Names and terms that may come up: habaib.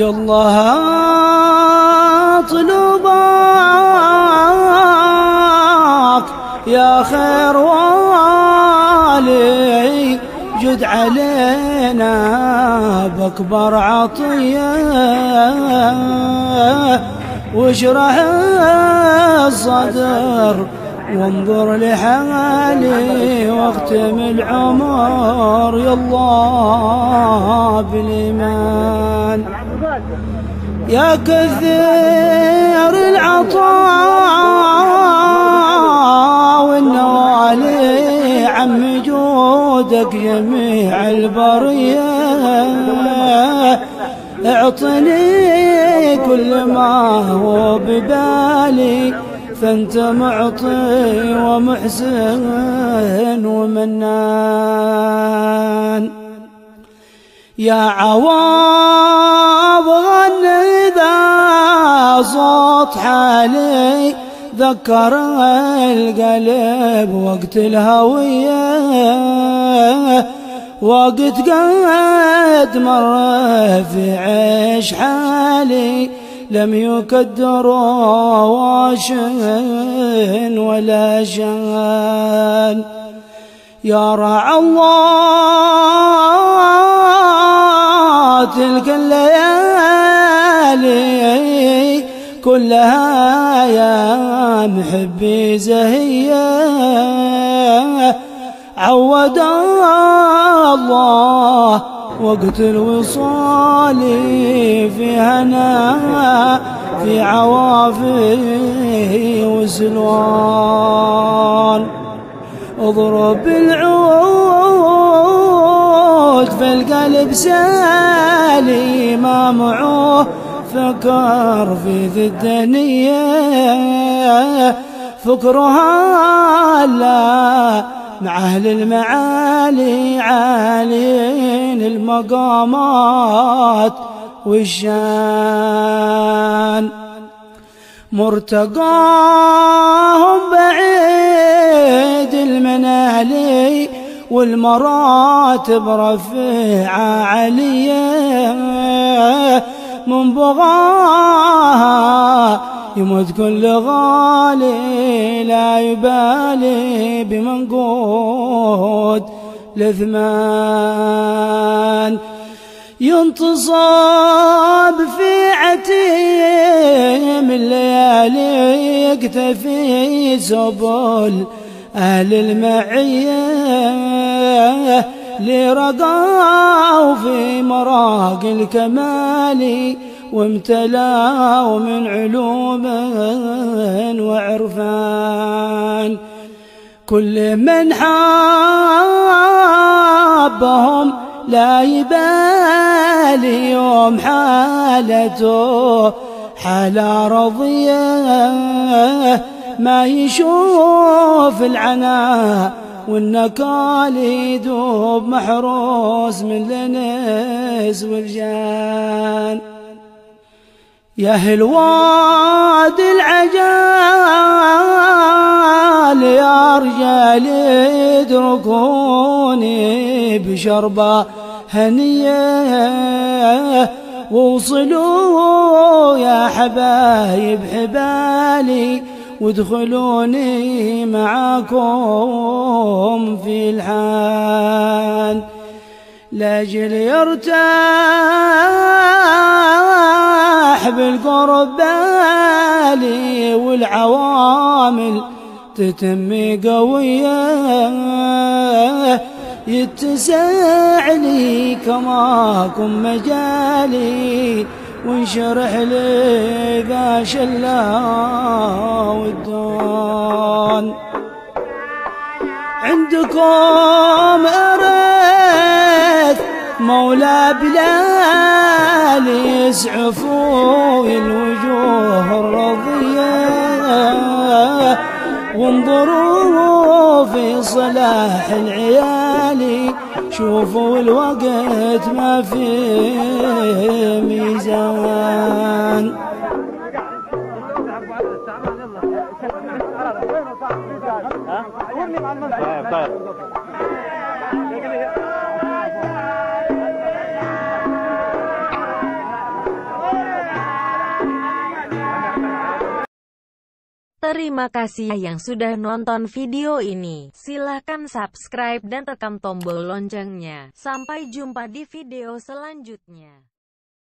يا الله اطلبك يا خير والي جد علينا باكبر عطيه واشرح الصدر وانظر لحالي واختم العمر يا الله بالايمان يا كثير العطاء والنوالي عم جودك جميع البريه اعطني كل ما هو ببالي فانت معطي ومحسن ومنان يا عواب غني ذا صوت حالي ذكر القلب وقت الهويه وقت قد مر في عيش حالي لم يكدر واشن ولا شان يا رعى الله تلك الليالي كلها يا محبي زهية عود الله وقت الوصال في هنا في عوافي وسلوان اضرب العود في القلب سالي ما معه فكر في ذي الدنيا فكرها لا مع أهل المعالي عالين المقامات والشان مرتقاهم بعيد المنالي والمراتب رفيعة عالية من بغاها يموت كل غالي لا يبالي بمنقود لثمان ينتصاب في عتيم الليالي يكتفي سبل أهل المعية لرقاو في مراق الكمال وامتلأوا من علوم وعرفان كل من حابهم لا يبالي يوم حالته حالة رضية ما يشوف العنا والنكال يدوب محروس من الناس والجان يا أهل وادي العجال يا رجال ادركوني بشربة هنية ووصلوا يا حبايب حبالي وادخلوني معاكم في الحال لاجل يرتاح بالقرب بالي والعوامل تتمي قوية يتسع لي كماكم مجالي وانشرح لي باش الله والدون عندكم مولى بلال يسعفوا الوجوه الرضية وانظروا في صلاح العيال شوفوا الوقت ما فيه ميزان Terima kasih yang sudah nonton video ini. Silahkan subscribe dan tekan tombol loncengnya. Sampai jumpa di video selanjutnya.